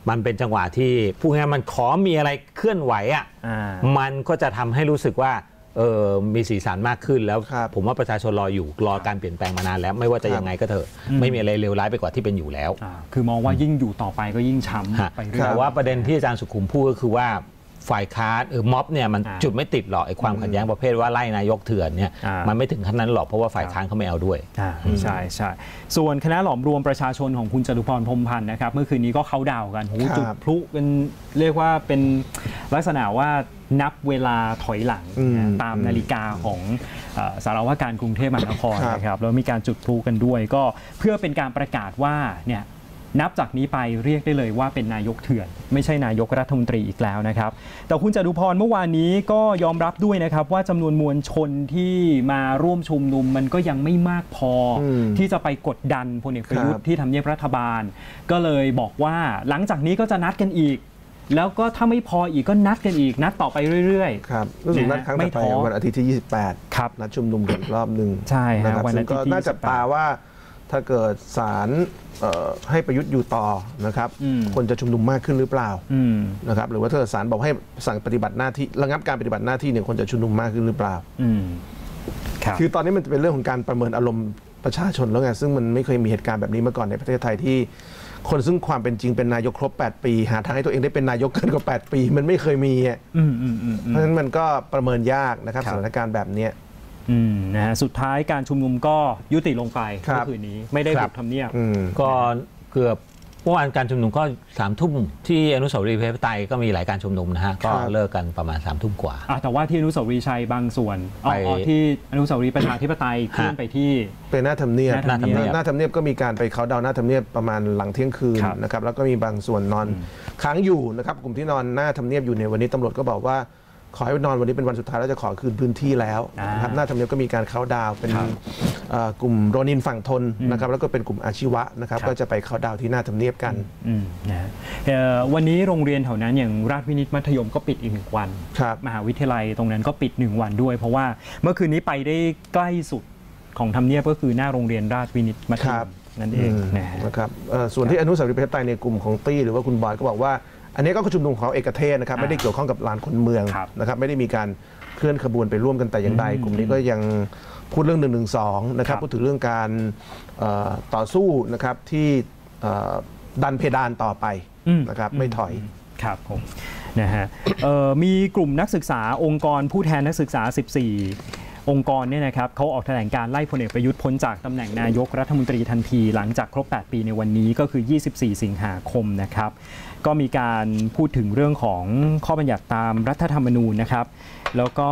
มันเป็นจังหวะที่ผู้ให้มันขอมีอะไรเคลื่อนไหวอ่ะมันก็จะทำให้รู้สึกว่ามีสีสันมากขึ้นแล้วผมว่าประชาชนรออยู่รอการเปลี่ยนแปลงมานานแล้วไม่ว่าจะยังไงก็เถอะไม่มีอะไรเลวร้ายไปกว่าที่เป็นอยู่แล้วคือมองว่ายิ่งอยู่ต่อไปก็ยิ่งช้ำไปแต่ว่าประเด็นที่อาจารย์สุขุมพูดก็คือว่า ฝ่ายค้านเออม็อบเนี่ยมันจุดไม่ติดหรอกไอ้ความขัดแย้งประเภทว่าไล่นายกเถื่อนเนี่ยมันไม่ถึงขั้นนั้นหรอกเพราะว่าฝ่ายค้านเขาไม่เอาด้วยใช่ใช่ส่วนคณะหลอมรวมประชาชนของคุณจตุพรพรหมพันธ์นะครับเมื่อคืนนี้ก็เข้าดาวกันโหจุดพลุกันเรียกว่าเป็นลักษณะว่านับเวลาถอยหลังตามนาฬิกาของสารวัตรการกรุงเทพมหานครนะครับแล้วมีการจุดพลุกันด้วยก็เพื่อเป็นการประกาศว่าเนี่ยนับจากนี้ไปเรียกได้เลยว่าเป็นนายกเถื่อนไม่ใช่นายกรัฐมนตรีอีกแล้วนะครับแต่คุณจตุพรเมื่อวานนี้ก็ยอมรับด้วยนะครับว่าจำนวนมวลชนที่มาร่วมชุมนุมมันก็ยังไม่มากพอที่จะไปกดดันพลเอกประยุทธ์ที่ทำเนียบรัฐบาลก็เลยบอกว่าหลังจากนี้ก็จะนัดกันอีกแล้วก็ถ้าไม่พออีกก็นัดกันอีกนัดต่อไปเรื่อยๆครับรู้สึกนัดครั้งต่อไปวันอาทิตย์ที่ ยี่สิบแปด ครับนัดชุมนุมอีกรอบหนึ่งใช่ครับวันอาทิตย์ที่น่าจับตาว่าถ้าเกิดศาลให้ประยุทธ์อยู่ต่อนะครับคนจะชุมนุมมากขึ้นหรือเปล่านะครับหรือว่าถ้าศาลบอกให้สั่งปฏิบัติหน้าที่ระงับการปฏิบัติหน้าที่เนี่ยคนจะชุมนุมมากขึ้นหรือเปล่าคือตอนนี้มันจะเป็นเรื่องของการประเมินอารมณ์ประชาชนแล้วไงซึ่งมันไม่เคยมีเหตุการณ์แบบนี้มาก่อนในประเทศไทยที่คนซึ่งความเป็นจริงเป็นนายกครบแปดปีหาทางให้ตัวเองได้เป็นนายกเกินกว่าแปดปีมันไม่เคยมีเพราะฉะนั้นมันก็ประเมินยากนะครับสถานการณ์แบบนี้นะฮะสุดท้ายการชุมนุมก็ยุติลงไปเมื่อคืนนี้ไม่ได้บุกทำเนียบก็เกือบเมื่อวานการชุมนุมก็สามทุ่มที่อนุสาวรีย์ประชาธิปไตยก็มีหลายการชุมนุมนะฮะก็เลิกกันประมาณสามทุ่มกว่าแต่ว่าที่อนุสาวรีย์ชัยบางส่วนอ๋อที่อนุสาวรีย์ประชาธิปไตยขึ้นไปที่เป็นหน้าทำเนียบหน้าทำเนียบหน้าทำเนียบก็มีการไปเขาดาวหน้าทำเนียบประมาณหลังเที่ยงคืนนะครับแล้วก็มีบางส่วนนอนค้างอยู่นะครับกลุ่มที่นอนหน้าทำเนียบอยู่ในวันนี้ตำรวจก็บอกว่าขอให้นอนวันนี้เป็นวันสุดท้ายแล้วจะขอคืนพื้นที่แล้วนะครับหน้าทำเนียบก็มีการเข้าดาวเป็นกลุ่มโรนินฝั่งทนนะครับแล้วก็เป็นกลุ่มอาชีวะนะครับก็จะไปเข้าดาวที่หน้าทำเนียบกันนะวันนี้โรงเรียนแถวนั้นอย่างราชวินิตมัธยมก็ปิดอีกหนึ่งวันมหาวิทยาลัยตรงนั้นก็ปิดหนึ่งวันด้วยเพราะว่าเมื่อคืนนี้ไปได้ใกล้สุดของทำเนียบก็คือหน้าโรงเรียนราชวินิตมัธยมนั่นเองนะครับส่วนที่อนุสาวรีย์ประชาธิปไตยในกลุ่มของตี้หรือว่าคุณบอยก็บอกว่าอันนี้ก็ชุมนุมของเอกเทศนะครับไม่ได้เกี่ยวข้องกับลานคนเมืองนะครับไม่ได้มีการเคลื่อนขบวนไปร่วมกันแต่อย่างใดกลุ่มนี้ก็ยังพูดเรื่องหนึ่งหนึ่งสองนะครับพูดถึงเรื่องการต่อสู้นะครับที่ดันเพดานต่อไปนะครับไม่ถอยครับผมนะฮะมีกลุ่มนักศึกษาองค์กรผู้แทนนักศึกษาสิบสี่องค์กรเนี่ยนะครับเขาออกแถลงการไล่พลเอกประยุทธ์พ้นจากตำแหน่งนายกรัฐมนตรีทันทีหลังจากครบแปดปีในวันนี้ก็คือยี่สิบสี่สิงหาคมนะครับก็มีการพูดถึงเรื่องของข้อบัญญัติตามรัฐธรรมนูญนะครับแล้วก็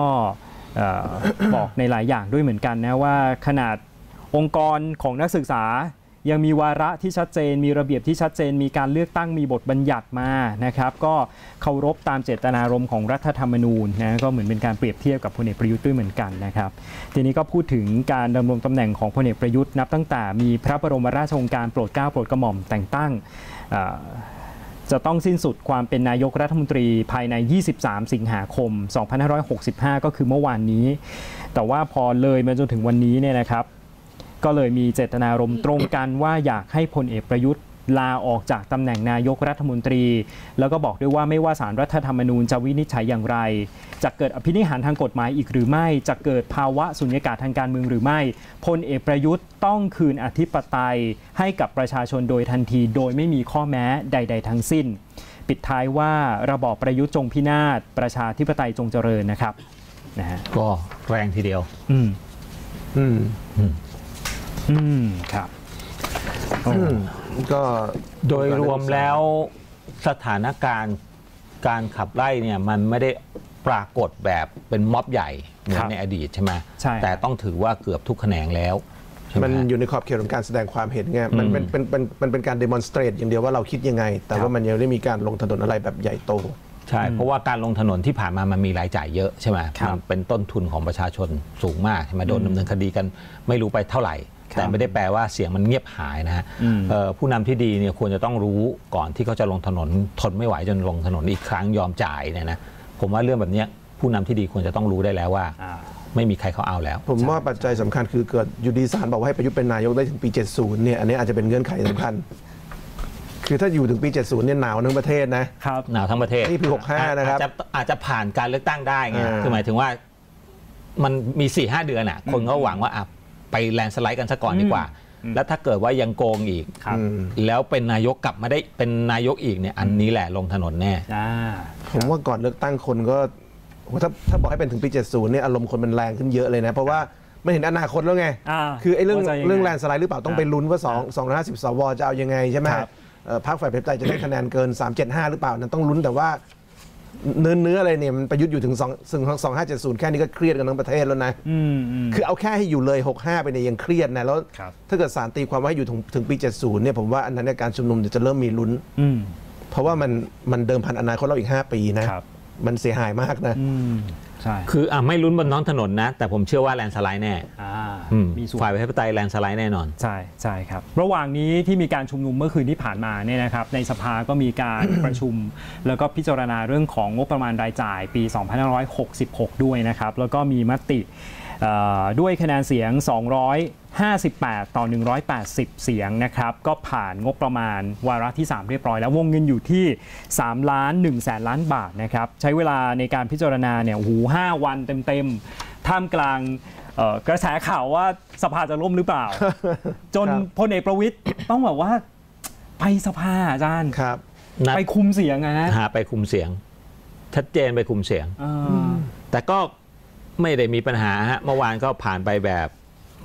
บอกในหลายอย่างด้วยเหมือนกันนะว่าขนาดองค์กรของนักศึกษายังมีวาระที่ชัดเจนมีระเบียบที่ชัดเจนมีการเลือกตั้งมีบทบัญญัติมานะครับก็เคารพตามเจตนารมณ์ของรัฐธรรมนูญนะก็เหมือนเป็นการเปรียบเทียบกับพลเอกประยุทธ์ด้วยเหมือนกันนะครับทีนี้ก็พูดถึงการดำรงตำแหน่งของพลเอกประยุทธ์นับตั้งแต่มีพระบรมราชโองการโปรดเกล้าโปรดกระหม่อมแต่งตั้งจะต้องสิ้นสุดความเป็นนายกรัฐมนตรีภายในยี่สิบสามสิงหาคมสองพันห้าร้อยหกสิบห้าก็คือเมื่อวานนี้แต่ว่าพอเลยมาจนถึงวันนี้เนี่ยนะครับก็เลยมีเจตนารมณ์ตรงกันว่าอยากให้พลเอกประยุทธ์ลาออกจากตำแหน่งนายกรัฐมนตรีแล้วก็บอกด้วยว่าไม่ว่าศาลรัฐธรรมนูญจะวินิจฉัยอย่างไรจะเกิดอภินิหารทางกฎหมายอีกหรือไม่จะเกิดภาวะสุญญากาศทางการเมืองหรือไม่พลเอกประยุทธ์ต้องคืนอธิปไตยให้กับประชาชนโดยทันทีโดยไม่มีข้อแม้ใดๆทั้งสิ้นปิดท้ายว่าระบอบประยุทธ์จงพินาศประชาธิปไตยจงเจริญนะครับนะฮะก็แรงทีเดียวอืมอืมอืมอืมครับก็โดยรวมแล้วสถานการณ์การขับไล่เนี่ยมันไม่ได้ปรากฏแบบเป็นม็อบใหญ่เหมือนในอดีตใช่ไหมใช่แต่ต้องถือว่าเกือบทุกแขนงแล้วมันอยู่ในขอบเขตของการแสดงความเห็นไงมันเป็นเป็นเป็นมันเป็นการเดโมนสเตรตอย่างเดียวว่าเราคิดยังไงแต่ว่ามันยังไม่มีการลงถนนอะไรแบบใหญ่โตใช่เพราะว่าการลงถนนที่ผ่านมามันมีรายจ่ายเยอะใช่ไหมมันเป็นต้นทุนของประชาชนสูงมากใช่ไหมโดนดำเนินคดีกันไม่รู้ไปเท่าไหร่แต่ไม่ได้แปลว่าเสียงมันเงียบหายนะฮะผู้นำที่ดีเนี่ยควรจะต้องรู้ก่อนที่เขาจะลงถนนทนไม่ไหวจนลงถนนอีกครั้งยอมจ่ายเนี่ยนะผมว่าเรื่องแบบนี้ผู้นำที่ดีควรจะต้องรู้ได้แล้วว่าไม่มีใครเขาเอาแล้วผมว่าปัจจัยสำคัญคือเกิดอยู่ดีศาลบอกว่าให้ประยุทธ์เป็นนายกได้ถึงปีเจ็ดสิบเนี่ยอันนี้อาจจะเป็นเงื่อนไขสำคัญคือถ้าอยู่ถึงปีเจ็ดสิบเนี่ยหนาวทั้งประเทศนะครับหนาวทั้งประเทศนี่ปีหกสิบห้านะครับอาจจะผ่านการเลือกตั้งได้ไงคือหมายถึงว่ามันมีสี่ห้าเดือนอ่ะคนเขาหวังว่าไปแลนสไลด์กันซะก่อนดีกว่า และถ้าเกิดว่ายังโกงอีกแล้วเป็นนายกกลับมาได้เป็นนายกอีกเนี่ยอันนี้แหละลงถนนแน่ผมว่าก่อนเลือกตั้งคนก็ถ้าถ้าบอกให้เป็นถึงปีเจ็ดสิบเนี่ยอารมณ์คนมันแรงขึ้นเยอะเลยนะเพราะว่าไม่เห็นอนาคตแล้วไงคือไอ้เรื่องเรื่องแลนสไลด์หรือเปล่าต้องไปลุ้นว่าสองร้อยห้าสิบสวจะเอายังไงใช่ไหมพรรคฝ่ายประชาธิปไตยจะได้คะแนนเกินสามเจ็ดห้าหรือเปล่านั้นต้องลุ้นแต่ว่าเนื้อเนื้ออะไรเนี่ยมันประยุทธ์อยู่ถึงสองห้าเจ็ดศูนย์แค่นี้ก็เครียดกันทั้งประเทศแล้วนะคือเอาแค่ให้อยู่เลยหกห้าไปเนี่ยยังเครียดนะแล้วถ้าเกิดศาลตีความว่าให้อยู่ถึงปีเจ็ดสิบเนี่ยผมว่าอันนั้นการชุมนุมจะเริ่มมีลุ้นเพราะว่ามันมันเดิมพันอนาคตเราอีกห้าปีนะมันเสียหายมากนะคืออ่ะไม่ลุ้นบนน้องถนนนะแต่ผมเชื่อว่าแลนสไลด์แน่ฝ่ายประชาธิปไตยแลนสไลด์แน่นอนใช่ใช่ครับระหว่างนี้ที่มีการชุมนุมเมื่อคืนที่ผ่านมาเนี่ยนะครับในสภาก็มีการ ประชุมแล้วก็พิจารณาเรื่องของงบประมาณรายจ่ายปีสองพันห้าร้อยหกสิบหกด้วยนะครับแล้วก็มีมติด้วยคะแนนเสียงสองร้อยห้าสิบแปดต่อหนึ่งร้อยแปดสิบเสียงนะครับก็ผ่านงบประมาณวาระที่สามเรียบร้อยแล้ววงเงินอยู่ที่สามล้านหนึ่งแสนล้านบาทนะครับใช้เวลาในการพิจารณาเนี่ยหูห้าวันเต็มๆท่ามกลางกระแสข่าวว่าสภาจะล่มหรือเปล่า จนพลเอกประวิตร ต้องแบบว่าไปสภาอาจารย์ครับไปคุมเสียงนะหาไปคุมเสียงชัดเจนไปคุมเสียงแต่ก็ไม่ได้มีปัญหาฮะเมื่อวานก็ผ่านไปแบบ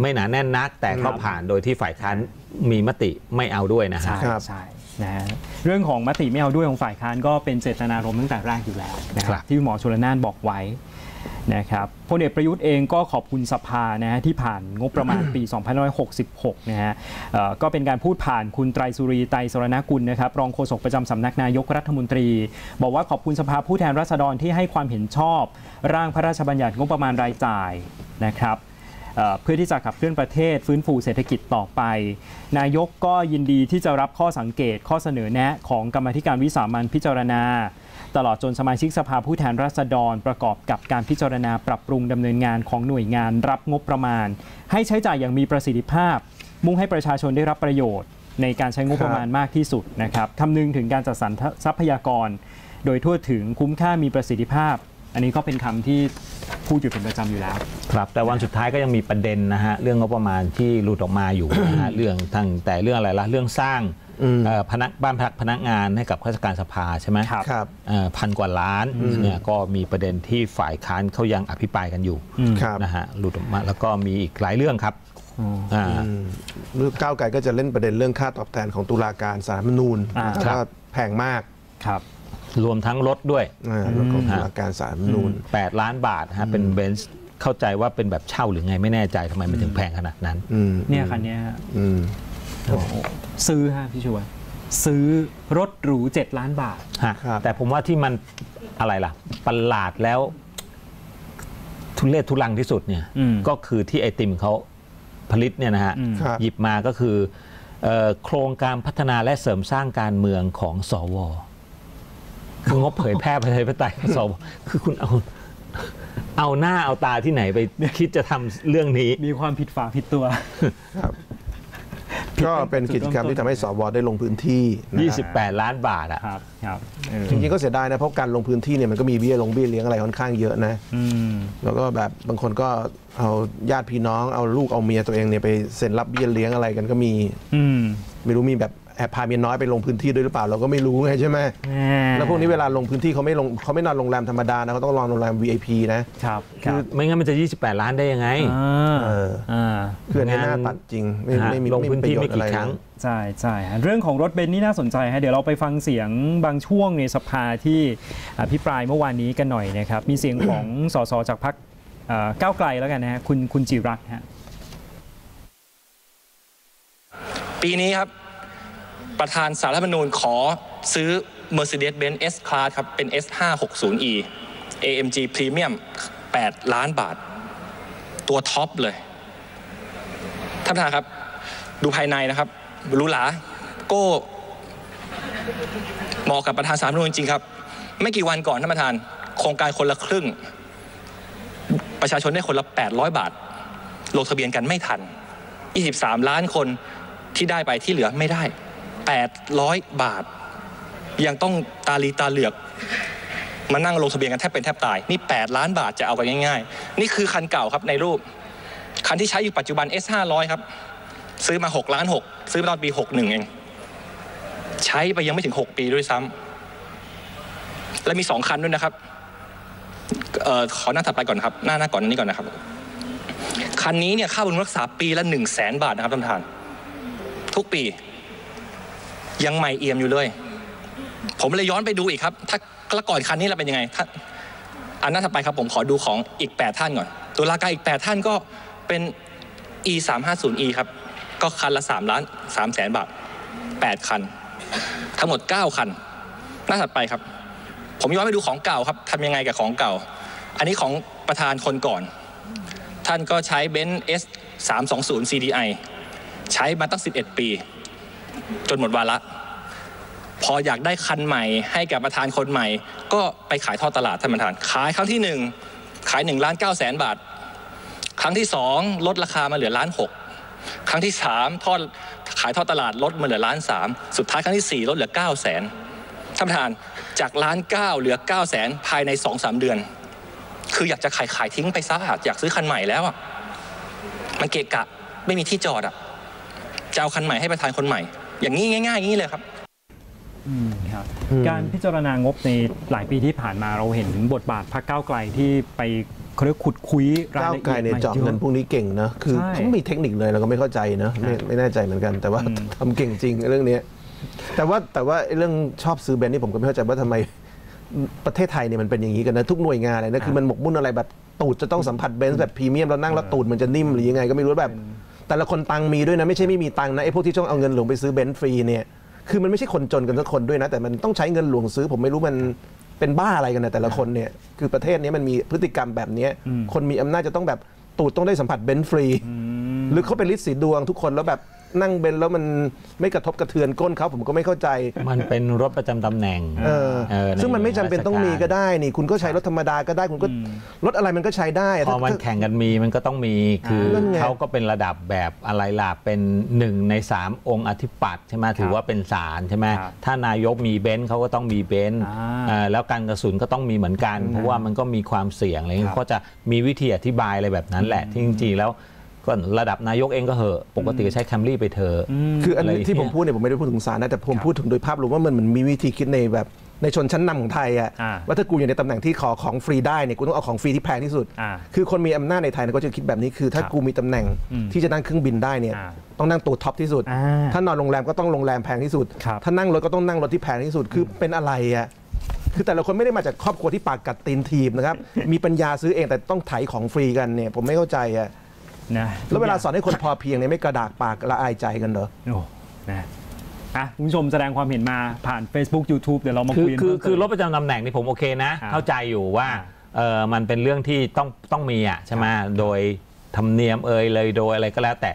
ไม่หนาแน่นนักแต่ก็ผ่านโดยที่ฝ่ายค้านมีมติไม่เอาด้วยนะฮะใช่นะเรื่องของมติไม่เอาด้วยของฝ่ายค้านก็เป็นเจตนารมณ์ตั้งแต่แรกอยู่แล้วนะครับที่หมอชลน่านบอกไว้นะครับพลเอกประยุทธ์เองก็ขอบคุณสภานะฮะที่ผ่านงบประมาณปีสองพันห้าร้อยหกสิบหกนะฮะก็เป็นการพูดผ่านคุณไตรสุรีไตรสรณกุลนะครับรองโฆษกประจำสำนักนายกรัฐมนตรีบอกว่าขอบคุณสภาผู้แทนราษฎรที่ให้ความเห็นชอบร่างพระราชบัญญัติงบประมาณรายจ่ายนะครับเพื่อที่จะขับเคลื่อนประเทศฟื้นฟูเศรษฐกิจต่อไปนายกก็ยินดีที่จะรับข้อสังเกตข้อเสนอแนะของกรรมาธิการวิสามัญพิจารณาตลอดจนสมาชิกสภาผู้แทนราษฎรประกอบกับการพิจารณาปรับปรุงดำเนินงานของหน่วยงานรับงบประมาณให้ใช้จ่ายอย่างมีประสิทธิภาพมุ่งให้ประชาชนได้รับประโยชน์ในการใช้งบประมาณมากที่สุดนะครับคำนึงถึงการจัดสรรทรัพยากรโดยทั่วถึงคุ้มค่ามีประสิทธิภาพอันนี้ก็เป็นคำที่พูดอยู่เป็นประจำอยู่แล้วครับแต่วันสุดท้ายก็ยังมีประเด็นนะฮะเรื่องงบประมาณที่หลุดออกมาอยู่นะฮะ เรื่องทั้งแต่เรื่องอะไรละเรื่องสร้างพนักบ้านพักพนักงานให้กับข้าราชการสภาใช่ไหมครับพันกว่าล้านเนี่ยก็มีประเด็นที่ฝ่ายค้านเขายังอภิปรายกันอยู่นะฮะหลุดออกมาแล้วก็มีอีกหลายเรื่องครับเรื่องก้าวไกลก็จะเล่นประเด็นเรื่องค่าตอบแทนของตุลาการศาลรัฐธรรมนูญก็แพงมากครับรวมทั้งรถด้วยของตุลาการศาลรัฐธรรมนูญแปดล้านบาทฮะเป็นเบนซ์เข้าใจว่าเป็นแบบเช่าหรือไงไม่แน่ใจทำไมมันถึงแพงขนาดนั้นเนี่ยคันนี้ซื้อฮะพี่ชวนซื้อรถหรูเจ็ดล้านบาทแต่ผมว่าที่มันอะไรล่ะประหลาดแล้วทุเรศทุลังที่สุดเนี่ยก็คือที่ไอติมเขาผลิตเนี่ยนะฮะหยิบมาก็คือโครงการพัฒนาและเสริมสร้างการเมืองของสวคืองบเผยแพร่ประชาธิปไตยของสวคือคุณเอาเอาหน้าเอาตาที่ไหนไปคิดจะทำเรื่องนี้มีความผิดฝาผิดตัวก็เป็นกิจกรรมที่ทำให้สวได้ลงพื้นที่ยี่สิบแปดล้านบาทอ่ะจริงๆก็เสียดายนะเพราะการลงพื้นที่เนี่ยมันก็มีเบี้ยลงเบี้ยเลี้ยงอะไรค่อนข้างเยอะนะแล้วก็แบบบางคนก็เอาญาติพี่น้องเอาลูกเอาเมียตัวเองเนี่ยไปเซ็นรับเบี้ยเลี้ยงอะไรกันก็มีไม่รู้มีแบบแอบพาเมียน้อยไปลงพื้นที่ด้วยหรือเปล่าเราก็ไม่รู้ไงใช่ไหมแล้วพวกนี้เวลาลงพื้นที่เขาไม่ลงเขาไม่นอนโรงแรมธรรมดานะเขาต้องนอนโรงแรม วี ไอ พี นะครับคือไม่งั้นมันจะยี่สิบแปดล้านได้ยังไงคืองานตัดจริงไม่มีลงพื้นที่ไม่กี่ครั้งใช่ใช่เรื่องของรถเบนซ์นี่น่าสนใจฮะเดี๋ยวเราไปฟังเสียงบางช่วงในสภาที่อภิปรายเมื่อวานนี้กันหน่อยนะครับมีเสียงของส.ส.จากพรรคก้าวไกลแล้วกันนะฮะคุณคุณจิรัตน์ฮะปีนี้ครับประธานศาลรัฐธรรมนูญขอซื้อ Mercedes-Benz S-Class ครับเป็น เอส ห้าหกศูนย์ อี เอ เอ็ม จี Premium แปดล้านบาทตัวท็อปเลยท่านประธานครับดูภายในนะครับหรูหราโก้เหมาะกับประธานศาลรัฐธรรมนูญจริงครับไม่กี่วันก่อนท่านประธานโครงการคนละครึ่งประชาชนได้คนละแปดร้อยบาทลงทะเบียนกันไม่ทันยี่สิบสามล้านคนที่ได้ไปที่เหลือไม่ได้แปดร้อยบาทยังต้องตาลีตาเหลือกมานั่งลงทะเบียนกันแทบเป็นแทบตายนี่แปดล้านบาทจะเอากันง่ายๆนี่คือคันเก่าครับในรูปคันที่ใช้อยู่ปัจจุบัน เอส ห้าร้อย ครับ ซื้อมาหกล้านหกซื้อมาตอนปีหกสิบเอ็ดเองใช้ไปยังไม่ถึงหกปีด้วยซ้ำและมีสองคันด้วยนะครับเอ่อขอหน้าถัดไปก่อนครับหน้าหน้าก่อนนี้ก่อนนะครับคันนี้เนี่ยค่าบำรุงรักษาปีละ หนึ่งแสน บาทนะครับท่านประธานทุกปียังใหม่เอี่ยมอยู่เลยผมเลยย้อนไปดูอีกครับถ้าก่อนคันนี้เราเป็นยังไงอันหน้าถัดไปครับผมขอดูของอีกแปดท่านก่อนตุลาการอีกแปดท่านก็เป็น อี สามห้าศูนย์ อี ครับก็คันละสามล้านสามแสนบาทแปดคันทั้งหมดเก้าคันหน้าถัดไปครับผมย้อนไปดูของเก่าครับทำยังไงกับของเก่าอันนี้ของประธานคนก่อนท่านก็ใช้เบนซ์ เอส สามสองศูนย์ ซี ดี ไอ ใช้มาตั้งสิบเอ็ดปีจนหมดวาระพออยากได้คันใหม่ให้กับประธานคนใหม่ก็ไปขายทอดตลาดท่านประธานขายครั้งที่หนึ่งขายหนึ่งล้านเก้าแสนบาทครั้งที่สองลดราคามาเหลือล้านหกครั้งที่สามทอดขายทอดตลาดลดมาเหลือล้านสามสุดท้ายครั้งที่สี่ลดเหลือเก้าแสนท่านประธานจากล้านเก้าเหลือเก้าแสนภายใน สองถึงสาม เดือนคืออยากจะขายขายทิ้งไปซะอยากซื้อคันใหม่แล้วอ่ะมันเกะกะไม่มีที่จอดอ่ะจะเอาคันใหม่ให้ประธานคนใหม่อย่างนี้ง่ายๆอย่างนี้เลยครับการพิจารณางบในหลายปีที่ผ่านมาเราเห็นบทบาทพรรคก้าวไกลที่ไปเขาเรียกขุดคุยรายละเอียดก้าวไกลในเจาะเงินพวกนี้เก่งนะคือเขามีเทคนิคเลยเราก็ไม่เข้าใจนะไม่แน่ใจเหมือนกันแต่ว่าทำเก่งจริงเรื่องนี้แต่ว่าแต่ว่าเรื่องชอบซื้อแบรนด์นี่ผมก็ไม่เข้าใจว่าทำไมประเทศไทยเนี่ยมันเป็นอย่างนี้กันนะทุกหน่วยงานเลยนะคือมันหมกมุ่นอะไรแบบตูดจะต้องสัมผัสเบนซ์แบบพรีเมียมแล้วนั่งแล้วตูดมันจะนิ่มหรือยังไงก็ไม่รู้แบบแต่ละคนตังมีด้วยนะไม่ใช่ไม่มีตังนะไอ้พวกที่ช่องเอาเงินหลวงไปซื้อเบนซ์ฟรีเนี่ยคือมันไม่ใช่คนจนกันสักคนด้วยนะแต่มันต้องใช้เงินหลวงซื้อผมไม่รู้มันเป็นบ้าอะไรกันนะแต่ละคนเนี่ยคือประเทศนี้มันมีพฤติกรรมแบบนี้คนมีอำนาจจะต้องแบบตูดต้องได้สัมผัสเบนซ์ฟรีหรือเขาเป็นฤทธิ์สีดวงทุกคนแล้วแบบนั่งเบนแล้วมันไม่กระทบกระเทือนก้นเขาผมก็ไม่เข้าใจมันเป็นรถประจำตำแหน่งเออซึ่งมันไม่จำเป็นต้องมีก็ได้นี่คุณก็ใช้รถธรรมดาก็ได้คุณก็รถอะไรมันก็ใช้ได้พอมันแข่งกันมีมันก็ต้องมีคือเขาก็เป็นระดับแบบอะไรล่ะเป็นหนึ่งในสามองค์อธิปัตย์ใช่ไหมถือว่าเป็นศาลใช่ไหมถ้านายกมีเบนซ์เขาก็ต้องมีเบนซ์แล้วการกระสุนก็ต้องมีเหมือนกันเพราะว่ามันก็มีความเสี่ยงอะไรเขาจะมีวิธีอธิบายอะไรแบบนั้นแหละที่จริงๆแล้วก็ระดับนายกเองก็เหอะปกติใช้แคมรี่ไปเถอะคืออันนี้ที่ผมพูดเนี่ยผมไม่ได้พูดถึงศาลนะแต่ผมพูดถึงโดยภาพรวมว่ามันเหมือนมีวิธีคิดในแบบในชนชั้นนำของไทยอ่ะว่าถ้ากูอยู่ในตำแหน่งที่ขอของฟรีได้เนี่ยกูต้องเอาของฟรีที่แพงที่สุดคือคนมีอำนาจในไทยก็จะคิดแบบนี้คือถ้ากูมีตำแหน่งที่จะนั่งเครื่องบินได้เนี่ยต้องนั่งตัวท็อปที่สุดถ้านอนโรงแรมก็ต้องโรงแรมแพงที่สุดถ้านั่งรถก็ต้องนั่งรถที่แพงที่สุดคือเป็นอะไรอ่ะคือแต่ละคนไม่ได้มาจากครอบครัวที่ปากกัดตีนถีบนะครับมีปัญญาซื้อเองแต่ต้องไถของฟรีกันเนี่ยผมไม่เข้าใจอ่ะแล้วเวลาสอนให้คนพอเพียงเนี่ยไม่กระดากปากละอายใจกันเหรอโอ้นะอ่ะคุณผู้ชมแสดงความเห็นมาผ่าน Facebook YouTube เดี๋ยวเรามาคุยกันคือคือรถประจำตำแหน่งนี่ผมโอเคนะเข้าใจอยู่ว่าเออมันเป็นเรื่องที่ต้องต้องมีอ่ะใช่ไหมโดยธรรมเนียมเอ่ยเลยโดยอะไรก็แล้วแต่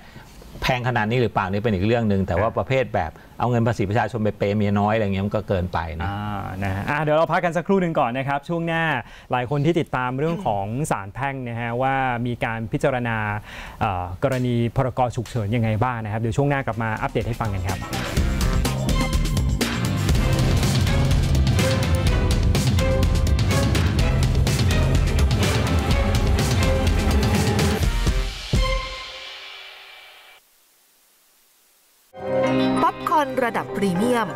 แพงขนาดนี้หรือเปล่านี่เป็นอีกเรื่องหนึ่งแต่ว่าประเภทแบบเอาเงินภาษีประชาชนไปเปย์เมียน้อยอะไรเงี้ยมันก็เกินไปนะนะฮะเดี๋ยวเราพักกันสักครู่หนึ่งก่อนนะครับช่วงหน้าหลายคนที่ติดตามเรื่องของศาลแพ่งนะฮะว่ามีการพิจารณากรณีพรกฉุกเฉินยังไงบ้างนะครับเดี๋ยวช่วงหน้ากลับมาอัปเดตให้ฟังกันครับระดับพรีเมียม